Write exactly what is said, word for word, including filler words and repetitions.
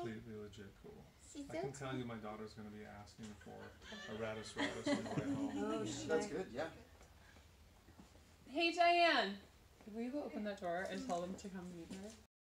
completely legit cool. She's I can so tell cool. you my daughter's going to be asking for a Rattus Rattus on the way home. Oh, shit. That's good, yeah. Hey, Diane! Will you go open that door and tell them to come meet her?